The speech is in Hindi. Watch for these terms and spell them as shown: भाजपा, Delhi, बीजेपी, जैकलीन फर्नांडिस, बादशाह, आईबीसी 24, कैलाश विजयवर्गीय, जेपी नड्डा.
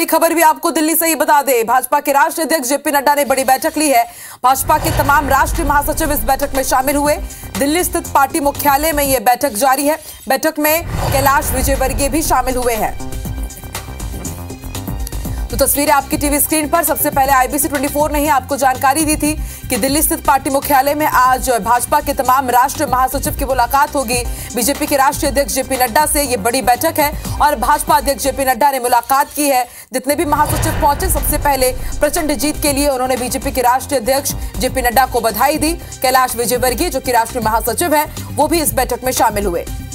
बड़ी खबर भी आपको दिल्ली से ही बता दें, भाजपा के राष्ट्रीय अध्यक्ष जेपी नड्डा ने बड़ी बैठक ली है। भाजपा के तमाम राष्ट्रीय महासचिव इस बैठक में शामिल हुए। दिल्ली स्थित पार्टी मुख्यालय में यह बैठक जारी है। बैठक में कैलाश विजयवर्गीय भी शामिल हुए हैं। तो तस्वीरें आपकी टीवी स्क्रीन पर। सबसे पहले आईबीसी 24 ने ही आपको जानकारी दी थी कि दिल्ली स्थित पार्टी मुख्यालय में आज भाजपा के तमाम राष्ट्रीय महासचिव की मुलाकात होगी। बीजेपी के राष्ट्रीय अध्यक्ष जेपी नड्डा से ये बड़ी बैठक है और भाजपा अध्यक्ष जेपी नड्डा ने मुलाकात की है। जितने भी महासचिव पहुंचे, सबसे पहले प्रचंड जीत के लिए उन्होंने बीजेपी के राष्ट्रीय अध्यक्ष जेपी नड्डा को बधाई दी। कैलाश विजयवर्गीय, जो कि राष्ट्रीय महासचिव है, वो भी इस बैठक में शामिल हुए।